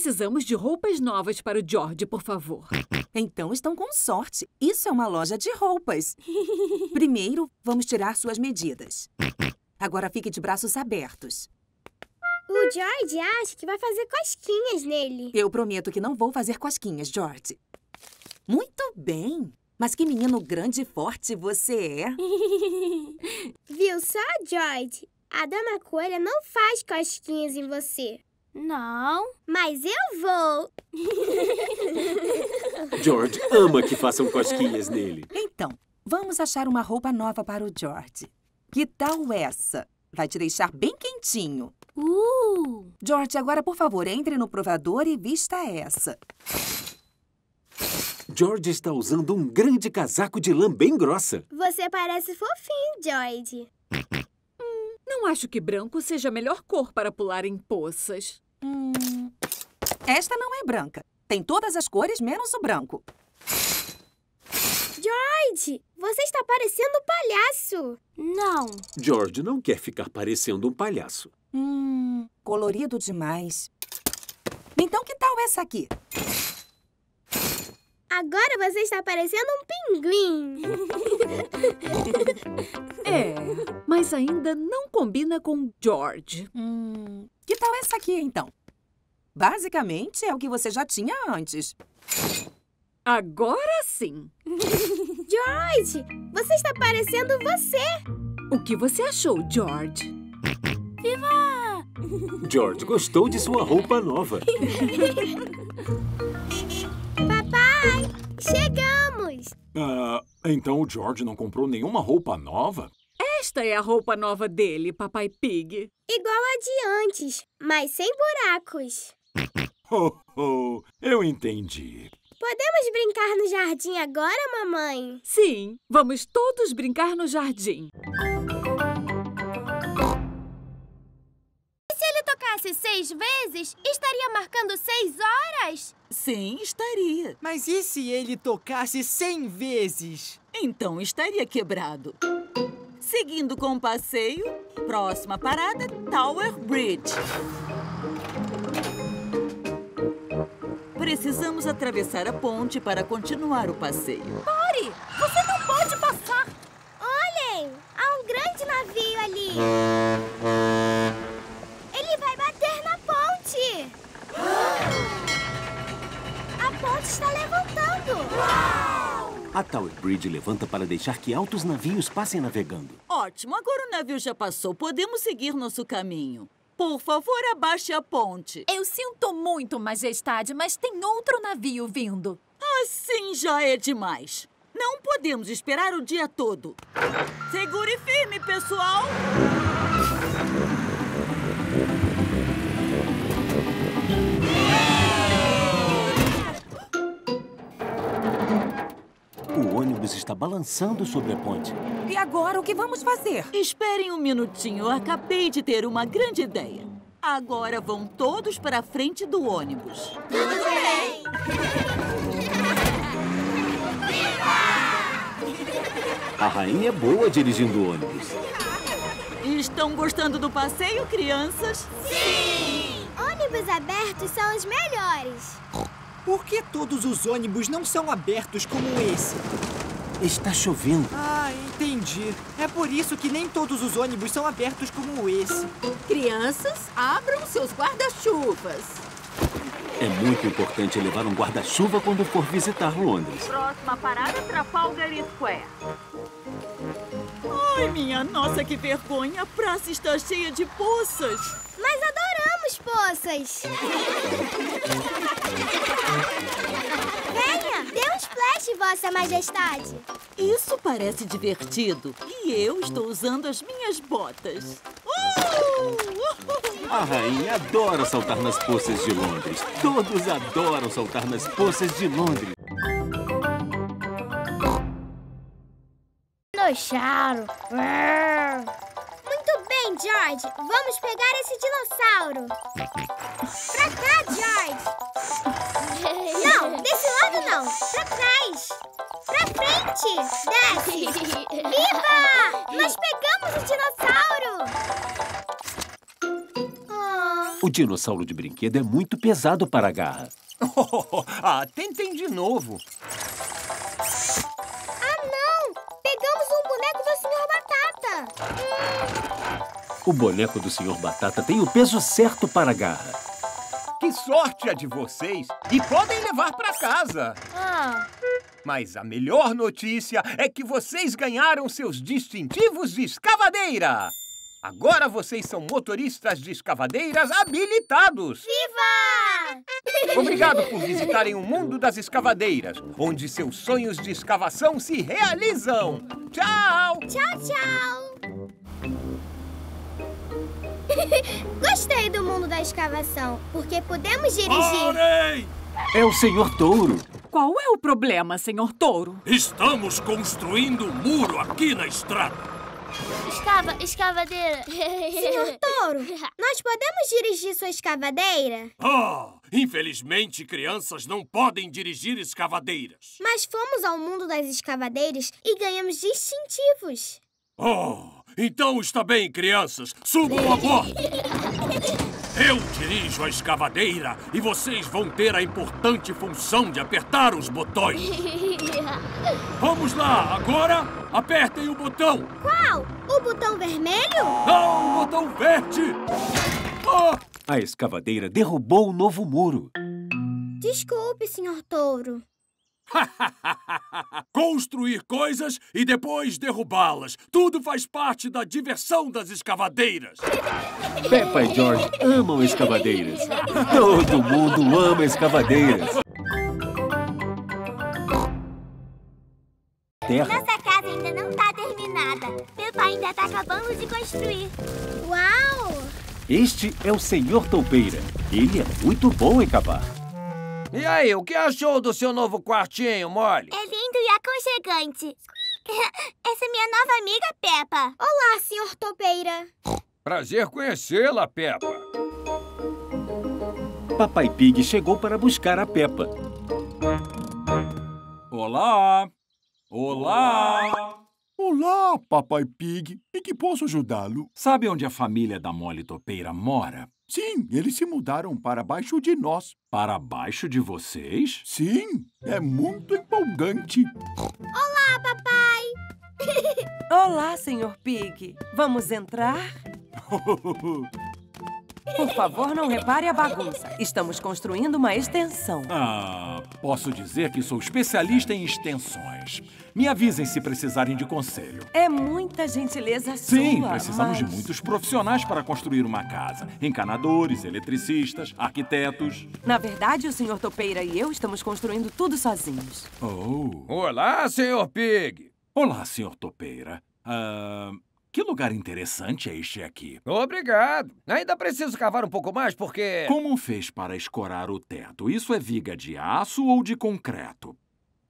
Precisamos de roupas novas para o George, por favor. Então estão com sorte. Isso é uma loja de roupas. Primeiro, vamos tirar suas medidas. Agora fique de braços abertos. O George acha que vai fazer cosquinhas nele. Eu prometo que não vou fazer cosquinhas, George. Muito bem. Mas que menino grande e forte você é. Viu só, George? A Dama Coelha não faz cosquinhas em você. Não. Mas eu vou. George ama que façam cosquinhas nele. Então, vamos achar uma roupa nova para o George. Que tal essa? Vai te deixar bem quentinho. George, agora, por favor, entre no provador e vista essa. George está usando um grande casaco de lã bem grossa. Você parece fofinho, George. Não acho que branco seja a melhor cor para pular em poças. Esta não é branca. Tem todas as cores, menos o branco. George, você está parecendo um palhaço. Não. George não quer ficar parecendo um palhaço. Colorido demais. Então, que tal essa aqui? Agora você está parecendo um pinguim. É, mas ainda não combina com George. Que tal essa aqui, então? Basicamente, é o que você já tinha antes. Agora sim. George, você está parecendo você. O que você achou, George? Viva! George gostou de sua roupa nova. Papai, chegamos! Então o George não comprou nenhuma roupa nova? Esta é a roupa nova dele, Papai Pig. Igual a de antes, mas sem buracos. Eu entendi. Podemos brincar no jardim agora, mamãe? Sim, vamos todos brincar no jardim. Se ele tocasse 6 vezes, estaria marcando 6 horas? Sim, estaria. Mas e se ele tocasse 100 vezes? Então estaria quebrado. Seguindo com o passeio, próxima parada, Tower Bridge. Precisamos atravessar a ponte para continuar o passeio. Pare! Você não pode passar! Olhem! Há um grande navio ali! Ele vai bater na ponte! A ponte está levantando! Uau! A Tower Bridge levanta para deixar que altos navios passem navegando. Ótimo! Agora o navio já passou. Podemos seguir nosso caminho. Por favor, abaixe a ponte. Eu sinto muito, Majestade, mas tem outro navio vindo. Assim já é demais. Não podemos esperar o dia todo. Segure firme, pessoal! O ônibus está balançando sobre a ponte. E agora o que vamos fazer? Esperem um minutinho, eu acabei de ter uma grande ideia. Agora vão todos para a frente do ônibus. Tudo bem! A rainha é boa dirigindo o ônibus. Estão gostando do passeio, crianças? Sim! Ônibus abertos são os melhores. Por que todos os ônibus não são abertos como esse? Está chovendo. Ah, entendi. É por isso que nem todos os ônibus são abertos como esse. Crianças, abram seus guarda-chuvas. É muito importante levar um guarda-chuva quando for visitar Londres. Próxima parada, Trafalgar Square. Ai, minha nossa, que vergonha. A praça está cheia de poças. Mas adoramos poças. Venha, dê um splash, Vossa Majestade. Isso parece divertido. E eu estou usando as minhas botas. A rainha adora saltar nas poças de Londres. Todos adoram saltar nas poças de Londres. Dinossauro. Muito bem, George. Vamos pegar esse dinossauro. Pra cá, George. Não, desse lado não. Pra trás. Pra frente. Desce. Viva! Nós pegamos o dinossauro. Oh, O dinossauro de brinquedo é muito pesado para a garra. Tentem de novo. Ah, não! Pegamos um boneco do Sr. Batata. O boneco do Sr. Batata tem o peso certo para a garra. Que sorte a de vocês! E podem levar para casa. Mas a melhor notícia é que vocês ganharam seus distintivos de escavadeira. Agora vocês são motoristas de escavadeiras habilitados! Viva! Obrigado por visitarem o mundo das escavadeiras, onde seus sonhos de escavação se realizam! Tchau! Tchau, tchau! Gostei do mundo da escavação, porque podemos dirigir... Parem! É o Senhor Touro! Qual é o problema, Senhor Touro? Estamos construindo um muro aqui na estrada! Escavadeira. Senhor Touro, nós podemos dirigir sua escavadeira? Infelizmente, crianças não podem dirigir escavadeiras. Mas fomos ao mundo das escavadeiras e ganhamos distintivos. Então está bem, crianças. Subam a bordo. Eu dirijo a escavadeira e vocês vão ter a importante função de apertar os botões. Vamos lá, agora apertem o botão. Qual? O botão vermelho? Não, o botão verde. A escavadeira derrubou um novo muro. Desculpe, Senhor Touro. Construir coisas e depois derrubá-las. Tudo faz parte da diversão das escavadeiras. Peppa e George amam escavadeiras. Todo mundo ama escavadeiras. Nossa casa ainda não está terminada. Peppa ainda está acabando de construir. Uau! Este é o Senhor Toupeira. Ele é muito bom em cavar. E aí, o que achou do seu novo quartinho, Molly? É lindo e aconchegante. Essa é minha nova amiga, Peppa. Olá, Senhor Toupeira. Prazer conhecê-la, Peppa. Papai Pig chegou para buscar a Peppa. Olá! Olá! Olá, Papai Pig. Em que posso ajudá-lo? Sabe onde a família da Molly Toupeira mora? Sim, eles se mudaram para baixo de nós. Para baixo de vocês? Sim, é muito empolgante. Olá, papai! Olá, Senhor Pig. Vamos entrar? Por favor, não repare a bagunça. Estamos construindo uma extensão. Posso dizer que sou especialista em extensões. Me avisem se precisarem de conselho. É muita gentileza sua. Sim, precisamos de muitos profissionais para construir uma casa. Encanadores, eletricistas, arquitetos. Na verdade, o Senhor Toupeira e eu estamos construindo tudo sozinhos. Olá, Senhor Pig. Olá, Senhor Toupeira. Que lugar interessante é este aqui? Obrigado. Ainda preciso cavar um pouco mais porque... Como fez para escorar o teto? Isso é viga de aço ou de concreto?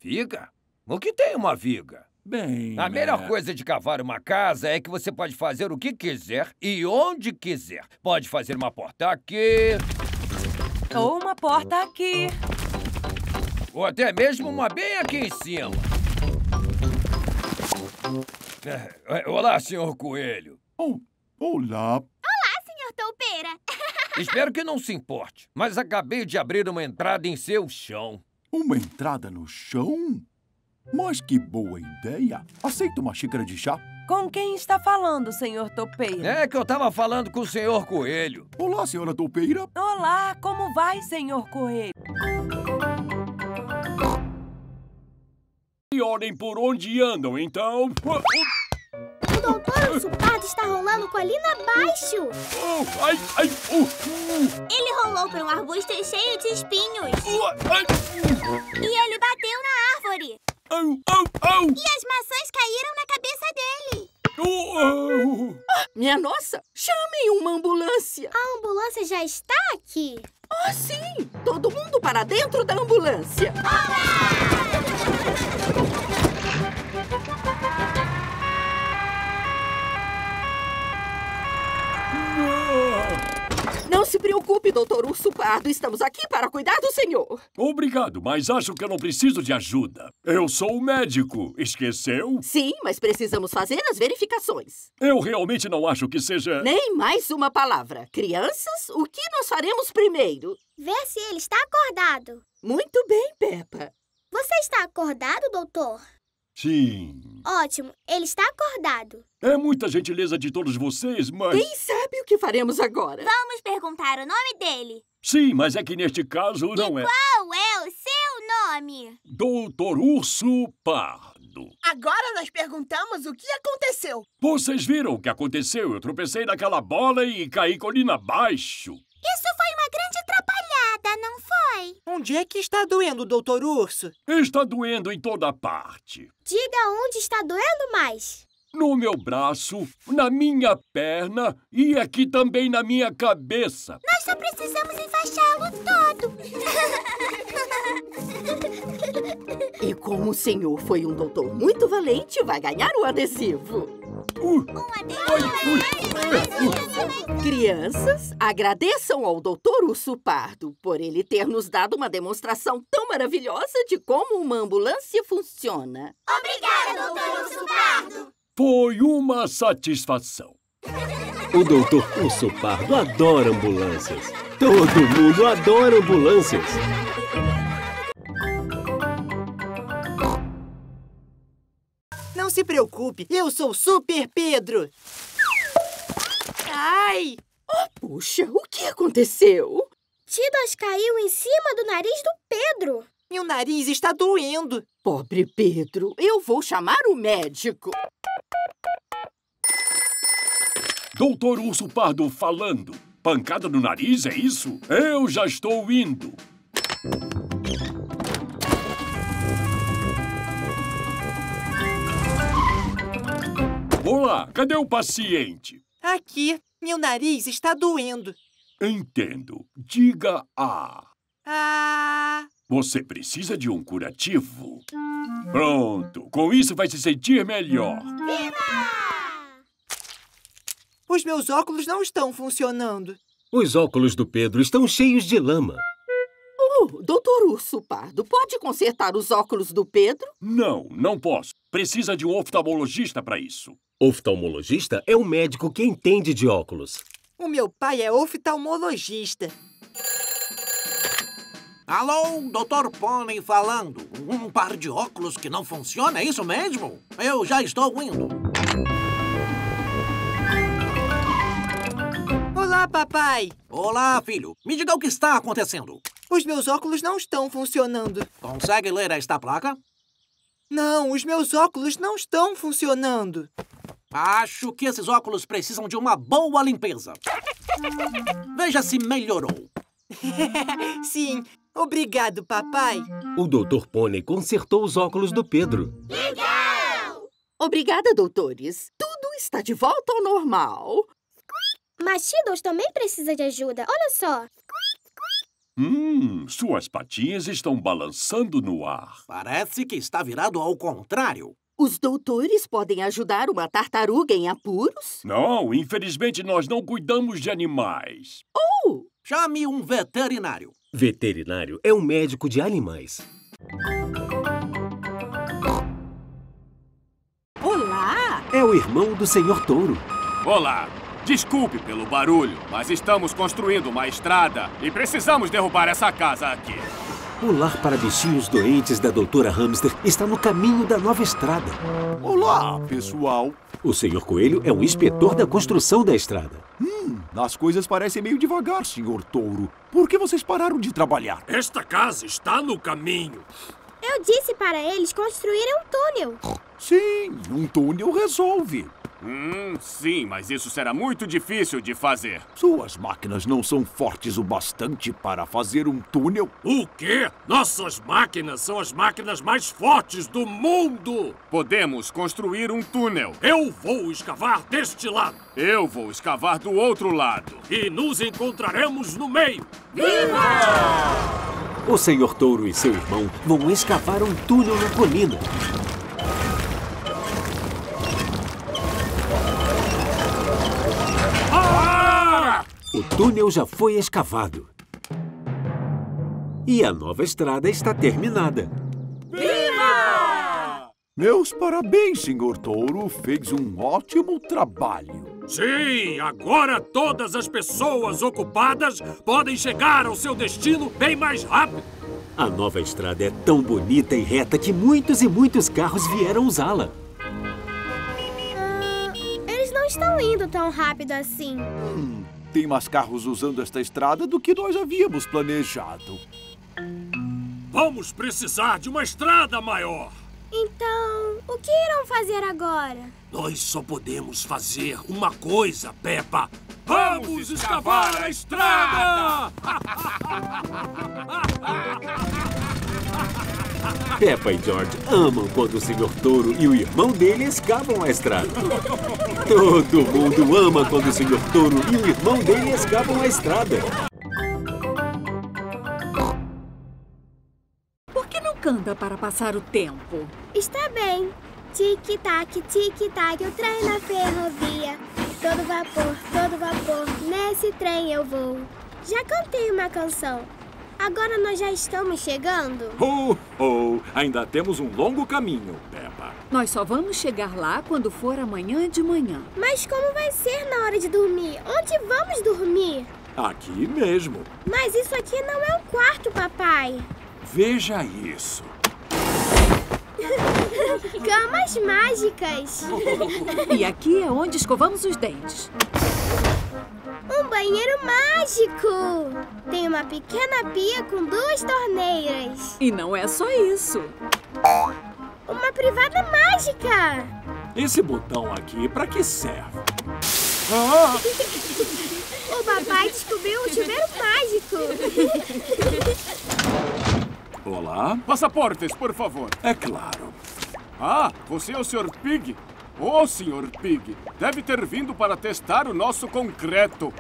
Viga? O que tem uma viga? Bem... A melhor coisa de cavar uma casa é que você pode fazer o que quiser e onde quiser. Pode fazer uma porta aqui... Ou uma porta aqui. Ou até mesmo uma bem aqui em cima. Olá, Senhor Coelho. Olá. Olá, Senhor Toupeira. Espero que não se importe, mas acabei de abrir uma entrada em seu chão. Uma entrada no chão? Mas que boa ideia. Aceita uma xícara de chá? Com quem está falando, Senhor Toupeira? É que eu estava falando com o Senhor Coelho. Olá, Senhora Toupeira. Olá, como vai, Senhor Coelho? Olhem por onde andam, então... O doutor Usurpado está rolando colina abaixo. Ele rolou por um arbusto cheio de espinhos. E ele bateu na árvore. E as maçãs caíram na cabeça dele. Minha nossa, chamem uma ambulância. A ambulância já está aqui. Sim, todo mundo para dentro da ambulância. Olá! Não se preocupe, Dr. Urso Pardo. Estamos aqui para cuidar do senhor. Obrigado, mas acho que eu não preciso de ajuda. Eu sou o médico. Esqueceu? Sim, mas precisamos fazer as verificações. Eu realmente não acho que seja... Nem mais uma palavra. Crianças, o que nós faremos primeiro? Ver se ele está acordado. Muito bem, Peppa. Você está acordado, doutor? Sim. Ótimo, ele está acordado. É muita gentileza de todos vocês, mas... Quem sabe o que faremos agora? Vamos perguntar o nome dele. Sim, mas é que neste caso não é... E qual é o seu nome? Doutor Urso Pardo. Agora nós perguntamos o que aconteceu. Vocês viram o que aconteceu? Eu tropecei naquela bola e caí colina abaixo. Isso foi uma grande atrapalhada, não foi? Onde é que está doendo, Doutor Urso? Está doendo em toda parte. Diga onde está doendo mais. No meu braço, na minha perna e aqui também na minha cabeça. Nós só precisamos enfaixá-lo todo. E como o senhor foi um doutor muito valente, vai ganhar o adesivo. Crianças, agradeçam ao Dr. Urso Pardo por ele ter nos dado uma demonstração tão maravilhosa de como uma ambulância funciona. Obrigada, Dr. Urso Pardo! Foi uma satisfação. O Dr. Urso Pardo adora ambulâncias. Todo mundo adora ambulâncias. Não se preocupe, eu sou o Super Pedro. Ai! Oh, puxa, o que aconteceu? Tidas caiu em cima do nariz do Pedro. Meu nariz está doendo. Pobre Pedro, eu vou chamar o médico. Doutor Urso Pardo falando. Pancada no nariz, é isso? Eu já estou indo. Olá, cadê o paciente? Aqui. Meu nariz está doendo. Entendo. Diga A. Ah. Você precisa de um curativo? Pronto. Com isso vai se sentir melhor. Viva! Os meus óculos não estão funcionando. Os óculos do Pedro estão cheios de lama. Doutor Urso Pardo, pode consertar os óculos do Pedro? Não, não posso. Precisa de um oftalmologista para isso. Oftalmologista é um médico que entende de óculos. O meu pai é oftalmologista. Alô, Dr. Pônei falando. Um par de óculos que não funciona, é isso mesmo? Eu já estou indo. Olá, papai. Olá, filho. Me diga o que está acontecendo. Os meus óculos não estão funcionando. Consegue ler esta placa? Não, os meus óculos não estão funcionando. Acho que esses óculos precisam de uma boa limpeza. Veja se melhorou. Sim, obrigado, papai. O Dr. Pônei consertou os óculos do Pedro. Legal! Obrigada, doutores. Tudo está de volta ao normal. Mas Tiddles também precisa de ajuda, olha só. Suas patinhas estão balançando no ar. Parece que está virado ao contrário. Os doutores podem ajudar uma tartaruga em apuros? Não, infelizmente nós não cuidamos de animais. Chame um veterinário. Veterinário é um médico de animais. Olá! É o irmão do Senhor Touro. Olá! Desculpe pelo barulho, mas estamos construindo uma estrada e precisamos derrubar essa casa aqui. O lar para bichinhos doentes da Doutora Hamster está no caminho da nova estrada. Olá, pessoal. O Senhor Coelho é um inspetor da construção da estrada. As coisas parecem meio devagar, Senhor Touro. Por que vocês pararam de trabalhar? Esta casa está no caminho. Eu disse para eles construírem um túnel. Sim, um túnel resolve. Sim, mas isso será muito difícil de fazer. Suas máquinas não são fortes o bastante para fazer um túnel. O quê? Nossas máquinas são as máquinas mais fortes do mundo! Podemos construir um túnel. Eu vou escavar deste lado. Eu vou escavar do outro lado. E nos encontraremos no meio. Viva! O Senhor Touro e seu irmão vão escavar um túnel na colina. O túnel já foi escavado. E a nova estrada está terminada. Viva! Meus parabéns, senhor Touro. Fez um ótimo trabalho. Sim, agora todas as pessoas ocupadas podem chegar ao seu destino bem mais rápido. A nova estrada é tão bonita e reta que muitos e muitos carros vieram usá-la. Eles não estão indo tão rápido assim. Tem mais carros usando esta estrada do que nós havíamos planejado. Vamos precisar de uma estrada maior. Então, o que irão fazer agora? Nós só podemos fazer uma coisa, Peppa. Vamos escavar a estrada! Peppa e George amam quando o Sr. Touro e o irmão dele escavam a estrada. Todo mundo ama quando o Sr. Touro e o irmão dele escavam a estrada. Por que não canta para passar o tempo? Está bem. Tic-tac, tic-tac, o trem na ferrovia. Todo vapor, nesse trem eu vou. Já cantei uma canção. Agora nós já estamos chegando? Ainda temos um longo caminho, Peppa. Nós só vamos chegar lá quando for amanhã de manhã. Mas como vai ser na hora de dormir? Onde vamos dormir? Aqui mesmo. Mas isso aqui não é um quarto, papai. Veja isso. Camas mágicas. E aqui é onde escovamos os dentes. Um banheiro mágico! Tem uma pequena pia com 2 torneiras. E não é só isso. Uma privada mágica! Esse botão aqui, pra que serve? O papai descobriu um chuveiro mágico. Olá? Passaportes, por favor. É claro. Ah, você é o Sr. Pig? Ô, Sr. Pig, deve ter vindo para testar o nosso concreto.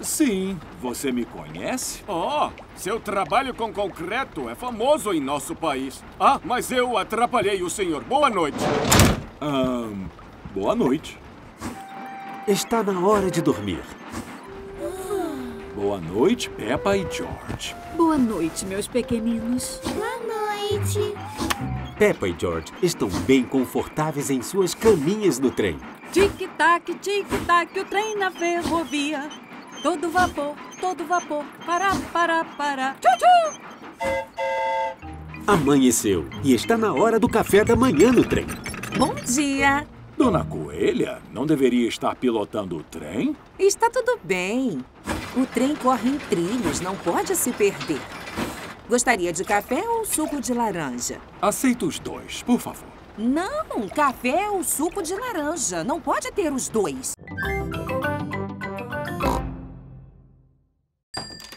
Sim. Você me conhece? Oh, seu trabalho com concreto é famoso em nosso país. Ah, mas eu atrapalhei o senhor. Boa noite. Boa noite. Está na hora de dormir. Boa noite, Peppa e George. Boa noite, meus pequeninos. Boa noite. Peppa e George estão bem confortáveis em suas caminhas no trem. Tic-tac, tic-tac, o trem na ferrovia. Todo vapor, pará, pará, pará. Tchu-tchu! Amanheceu e está na hora do café da manhã no trem. Bom dia! Dona Coelha, não deveria estar pilotando o trem? Está tudo bem. O trem corre em trilhos, não pode se perder. Gostaria de café ou suco de laranja? Aceito os dois, por favor. Não, café ou suco de laranja. Não pode ter os dois.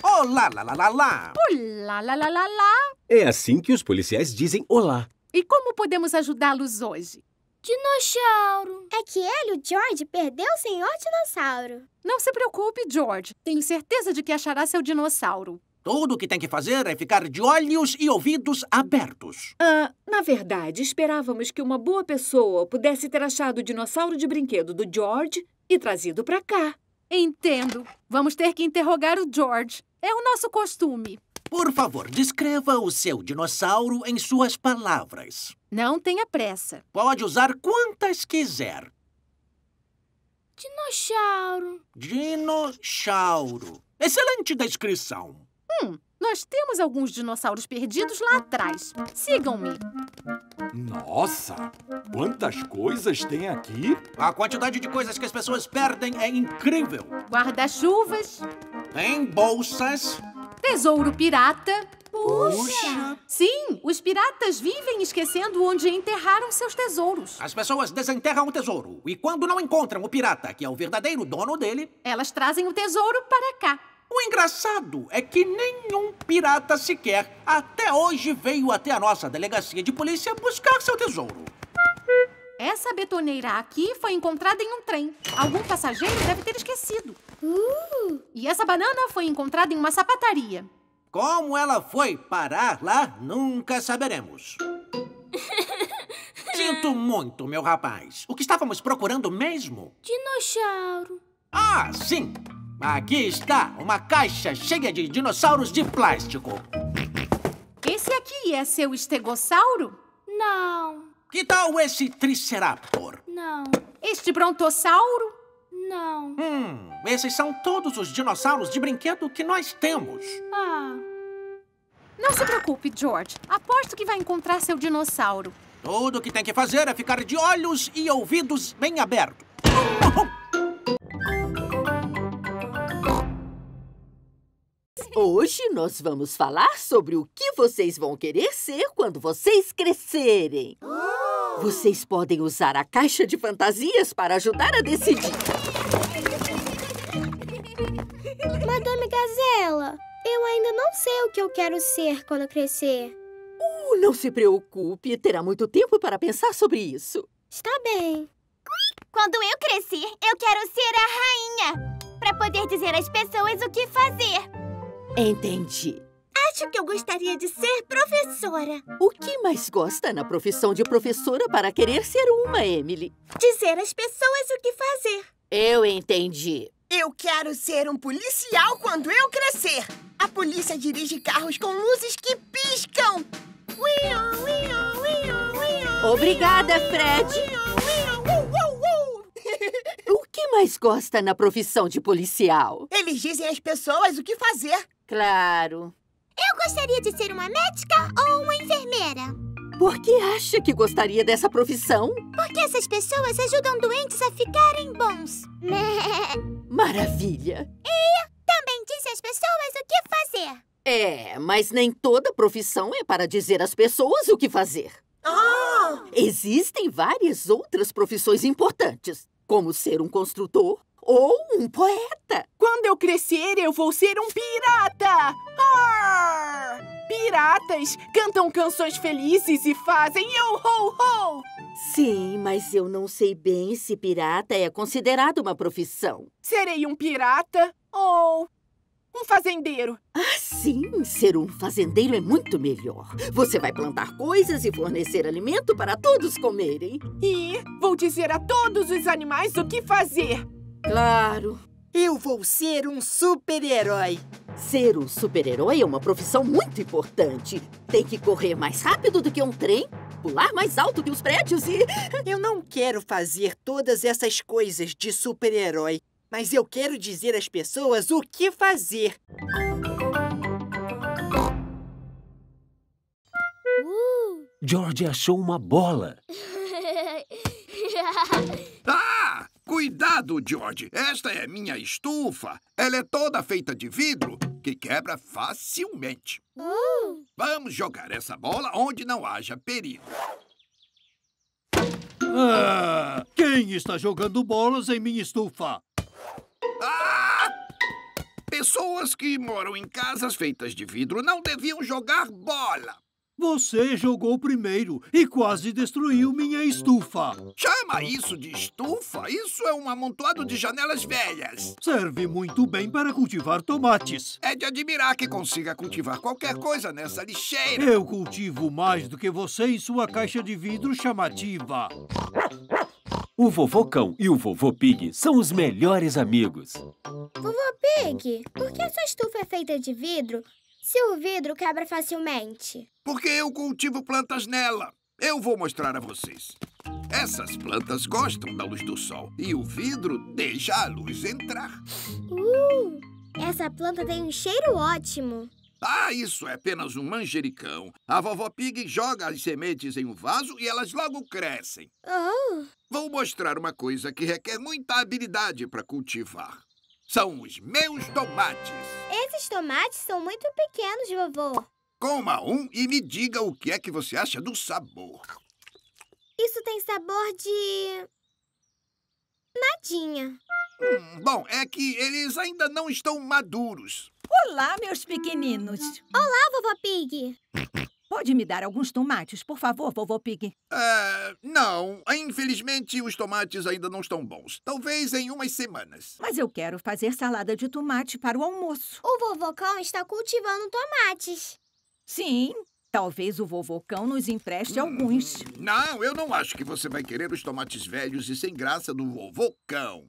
Olá, lá, lá, lá, lá. Olá, lá, lá, lá, lá. É assim que os policiais dizem olá. E como podemos ajudá-los hoje? Dinossauro. É que ele, o George, perdeu o senhor dinossauro. Não se preocupe, George. Tenho certeza de que achará seu dinossauro. Tudo o que tem que fazer é ficar de olhos e ouvidos abertos. Na verdade, esperávamos que uma boa pessoa pudesse ter achado o dinossauro de brinquedo do George e trazido pra cá. Entendo. Vamos ter que interrogar o George. É o nosso costume. Por favor, descreva o seu dinossauro em suas palavras. Não tenha pressa. Pode usar quantas quiser. Dinossauro. Dinossauro. Excelente descrição. Nós temos alguns dinossauros perdidos lá atrás. Sigam-me. Nossa! Quantas coisas tem aqui? A quantidade de coisas que as pessoas perdem é incrível. Guarda-chuvas. Tem bolsas. Tesouro pirata. Puxa! Sim, os piratas vivem esquecendo onde enterraram seus tesouros. As pessoas desenterram o tesouro. E quando não encontram o pirata, que é o verdadeiro dono dele... Elas trazem o tesouro para cá. O engraçado é que nenhum pirata sequer até hoje veio até a nossa delegacia de polícia buscar seu tesouro. Essa betoneira aqui foi encontrada em um trem. Algum passageiro deve ter esquecido. E essa banana foi encontrada em uma sapataria. Como ela foi parar lá, nunca saberemos. Sinto muito, meu rapaz. O que estávamos procurando mesmo? Dinossauro. Ah, sim. Aqui está uma caixa cheia de dinossauros de plástico. Esse aqui é seu estegossauro? Não. Que tal esse triceraptor? Não. Este brontossauro? Não. Esses são todos os dinossauros de brinquedo que nós temos. Ah. Não se preocupe, George. Aposto que vai encontrar seu dinossauro. Tudo o que tem que fazer é ficar de olhos e ouvidos bem abertos. Hoje nós vamos falar sobre o que vocês vão querer ser quando vocês crescerem. Vocês podem usar a caixa de fantasias para ajudar a decidir. Madame Gazela, eu ainda não sei o que eu quero ser quando eu crescer. Não se preocupe, terá muito tempo para pensar sobre isso. Está bem. Quando eu crescer, eu quero ser a rainha, para poder dizer às pessoas o que fazer. Entendi. Acho que eu gostaria de ser professora. O que mais gosta na profissão de professora para querer ser uma, Emily? Dizer às pessoas o que fazer. Eu entendi. Eu quero ser um policial quando eu crescer. A polícia dirige carros com luzes que piscam. Obrigada, Fred. O que mais gosta na profissão de policial? Eles dizem às pessoas o que fazer. Claro. Eu gostaria de ser uma médica ou uma enfermeira. Por que acha que gostaria dessa profissão? Porque essas pessoas ajudam doentes a ficarem bons. Maravilha. E também dizem às pessoas o que fazer. É, mas nem toda profissão é para dizer às pessoas o que fazer. Existem várias outras profissões importantes, como ser um construtor ou um poeta. Quando eu crescer, eu vou ser um pirata! Piratas cantam canções felizes e fazem yo-ho-ho! Sim, mas eu não sei bem se pirata é considerado uma profissão. Serei um pirata ou... um fazendeiro. Ah, sim. Ser um fazendeiro é muito melhor. Você vai plantar coisas e fornecer alimento para todos comerem. E vou dizer a todos os animais o que fazer. Claro. Eu vou ser um super-herói. Ser um super-herói é uma profissão muito importante. Tem que correr mais rápido do que um trem, pular mais alto que os prédios e... Eu não quero fazer todas essas coisas de super-herói. Mas eu quero dizer às pessoas o que fazer. George achou uma bola. Cuidado, George. Esta é minha estufa. Ela é toda feita de vidro, que quebra facilmente. Vamos jogar essa bola onde não haja perigo. Quem está jogando bolas em minha estufa? Pessoas que moram em casas feitas de vidro não deviam jogar bola. Você jogou primeiro e quase destruiu minha estufa. Chama isso de estufa? Isso é um amontoado de janelas velhas. Serve muito bem para cultivar tomates. É de admirar que consiga cultivar qualquer coisa nessa lixeira. Eu cultivo mais do que você e sua caixa de vidro chamativa. O Vovô Cão e o Vovô Pig são os melhores amigos. Vovô Pig, por que a sua estufa é feita de vidro se o vidro quebra facilmente? Porque eu cultivo plantas nela. Eu vou mostrar a vocês. Essas plantas gostam da luz do sol e o vidro deixa a luz entrar. Essa planta tem um cheiro ótimo. Isso é apenas um manjericão. A Vovó Pig joga as sementes em um vaso e elas logo crescem. Vou mostrar uma coisa que requer muita habilidade para cultivar. São os meus tomates. Esses tomates são muito pequenos, vovô. Coma um e me diga o que é que você acha do sabor. Isso tem sabor de... nadinha. Bom, é que eles ainda não estão maduros. Olá, meus pequeninos. Olá, Vovó Pig. Pode me dar alguns tomates, por favor, Vovó Pig? Não. Infelizmente, os tomates ainda não estão bons. Talvez em umas semanas. Mas eu quero fazer salada de tomate para o almoço. O Vovô Cão está cultivando tomates. Sim. Talvez o Vovô Cão nos empreste alguns. Não, eu não acho que você vai querer os tomates velhos e sem graça do Vovô Cão.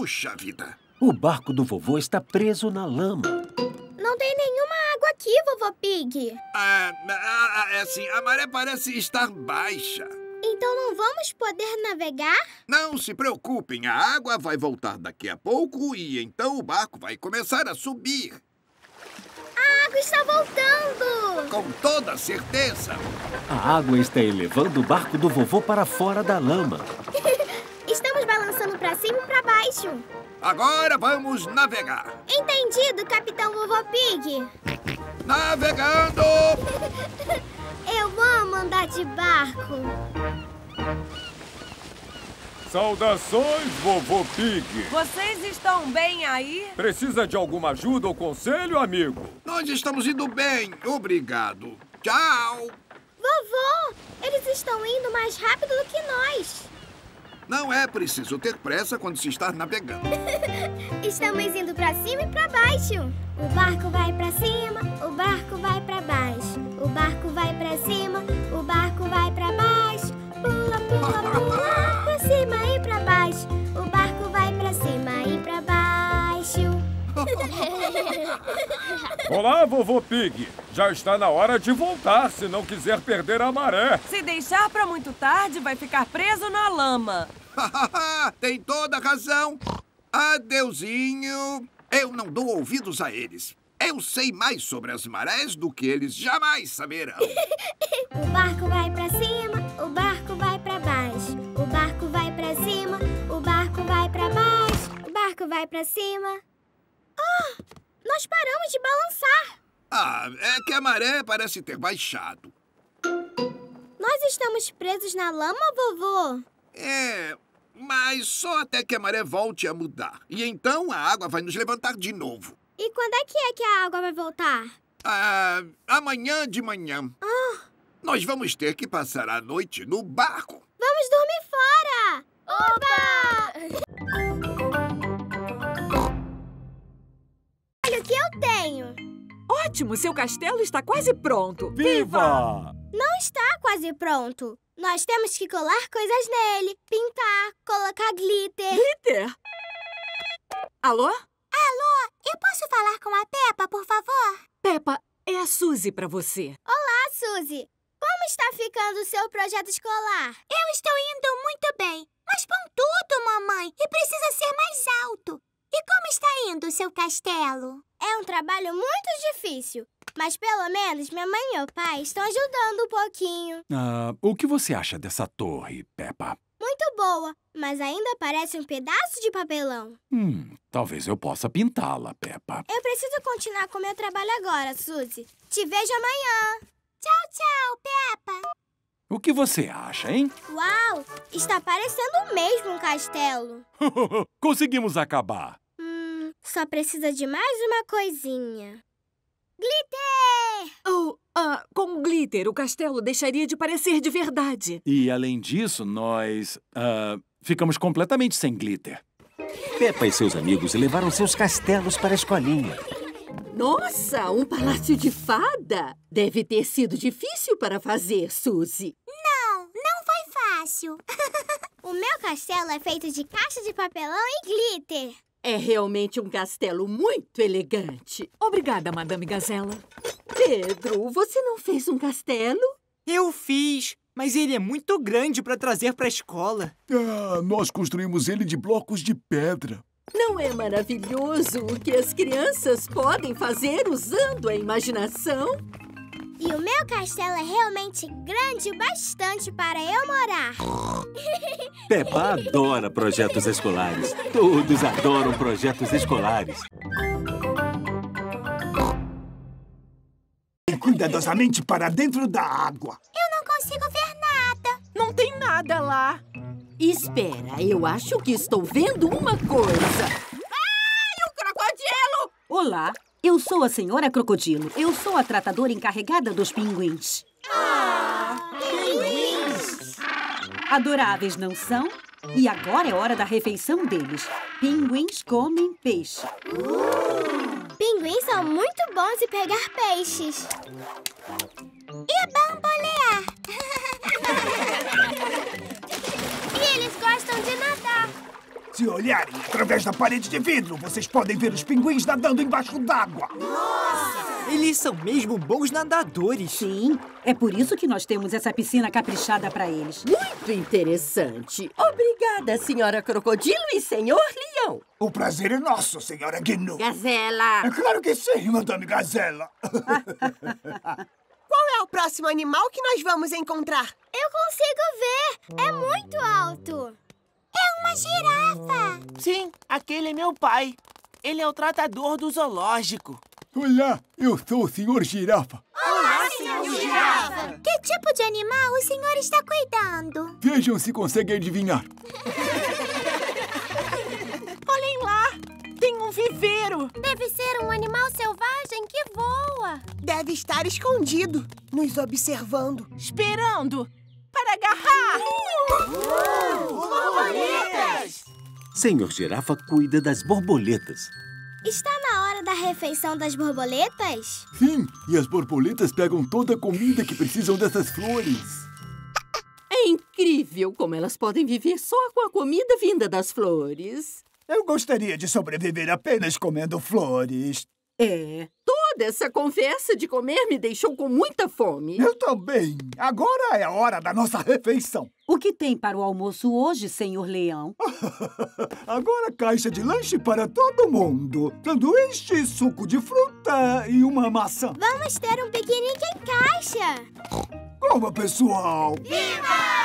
Puxa vida! O barco do vovô está preso na lama. Não tem nenhuma água aqui, vovô Pig. É assim, a maré parece estar baixa. Então não vamos poder navegar? Não se preocupem, a água vai voltar daqui a pouco e então o barco vai começar a subir. A água está voltando! Com toda certeza! A água está elevando o barco do vovô para fora da lama. Estamos balançando para cima e para baixo. Agora vamos navegar. Entendido, Capitão Vovô Pig. Navegando! Eu amo andar de barco. Saudações, Vovô Pig. Vocês estão bem aí? Precisa de alguma ajuda ou conselho, amigo? Nós estamos indo bem, obrigado. Tchau. Vovô, eles estão indo mais rápido do que nós. Não é preciso ter pressa quando se está navegando. Estamos indo pra cima e pra baixo. O barco vai pra cima, o barco vai pra baixo. O barco vai pra cima, o barco vai pra baixo. Pula, pula, pula, pra cima e pra baixo. O barco vai pra cima e pra baixo. Olá, Vovô Pig. Já está na hora de voltar, se não quiser perder a maré. Se deixar pra muito tarde, vai ficar preso na lama. Tem toda a razão. Adeuzinho. Eu não dou ouvidos a eles. Eu sei mais sobre as marés do que eles jamais saberão. O barco vai pra cima, o barco vai pra baixo. O barco vai pra cima, o barco vai pra baixo. O barco vai pra cima. Oh, nós paramos de balançar. É que a maré parece ter baixado. Nós estamos presos na lama, vovô? É, mas só até que a maré volte a mudar. E então a água vai nos levantar de novo. E quando é que a água vai voltar? Amanhã de manhã. Nós vamos ter que passar a noite no barco. Vamos dormir fora! Oba! Olha o que eu tenho. Ótimo! Seu castelo está quase pronto. Viva! Não está quase pronto. Nós temos que colar coisas nele, pintar, colocar glitter. Glitter? Alô? Alô, eu posso falar com a Peppa, por favor? Peppa, é a Suzy pra você. Olá, Suzy. Como está ficando o seu projeto escolar? Eu estou indo muito bem, mas pontudo, mamãe, e precisa ser mais alto. E como está indo o seu castelo? É um trabalho muito difícil, mas pelo menos minha mãe e meu pai estão ajudando um pouquinho. O que você acha dessa torre, Peppa? Muito boa, mas ainda parece um pedaço de papelão. Talvez eu possa pintá-la, Peppa. Eu preciso continuar com meu trabalho agora, Suzy. Te vejo amanhã. Tchau, tchau, Peppa. O que você acha, hein? Uau! Está parecendo mesmo um castelo. Conseguimos acabar. Só precisa de mais uma coisinha. Glitter! Com glitter, o castelo deixaria de parecer de verdade. E, além disso, nós ficamos completamente sem glitter. Peppa e seus amigos levaram seus castelos para a escolinha. Nossa, um palácio de fada! Deve ter sido difícil para fazer, Suzy. Não, não foi fácil. O meu castelo é feito de caixa de papelão e glitter. É realmente um castelo muito elegante. Obrigada, Madame Gazela. Pedro, você não fez um castelo? Eu fiz, mas ele é muito grande para trazer para a escola. Nós construímos ele de blocos de pedra. Não é maravilhoso o que as crianças podem fazer usando a imaginação? E o meu castelo é realmente grande o bastante para eu morar. Peppa adora projetos escolares. Todos adoram projetos escolares. E cuidadosamente para dentro da água. Eu não consigo ver nada. Não tem nada lá. Espera, eu acho que estou vendo uma coisa. Ai, o crocodilo! Olá, eu sou a senhora Crocodilo. Eu sou a tratadora encarregada dos pinguins. Pinguins! Adoráveis, não são? E agora é hora da refeição deles. Pinguins comem peixe. Pinguins são muito bons em pegar peixes. E bambolear! Gostam de nadar. Se olharem através da parede de vidro, vocês podem ver os pinguins nadando embaixo d'água. Nossa! Eles são mesmo bons nadadores. Sim, é por isso que nós temos essa piscina caprichada para eles. Muito interessante. Obrigada, senhora Crocodilo e senhor Leão. O prazer é nosso, senhora Gnu. Gazela. É claro que sim, madame Gazela. Qual é o próximo animal que nós vamos encontrar? Eu consigo ver. É muito alto. É uma girafa. Sim, aquele é meu pai. Ele é o tratador do zoológico. Olá, eu sou o senhor Girafa. Olá, senhor Girafa. Que tipo de animal o senhor está cuidando? Vejam se conseguem adivinhar. Olhem lá. Tem um viveiro. Deve ser um animal selvagem que voa. Deve estar escondido, nos observando. Esperando para agarrar. Borboletas! Senhor Girafa cuida das borboletas. Está na hora da refeição das borboletas? Sim, e as borboletas pegam toda a comida que precisam dessas flores. É incrível como elas podem viver só com a comida vinda das flores. Eu gostaria de sobreviver apenas comendo flores. É, toda essa conversa de comer me deixou com muita fome. Eu também. Agora é a hora da nossa refeição. O que tem para o almoço hoje, senhor Leão? Agora caixa de lanche para todo mundo. Sanduíche, suco de fruta e uma maçã. Vamos ter um piquenique em caixa. Calma, pessoal. Viva!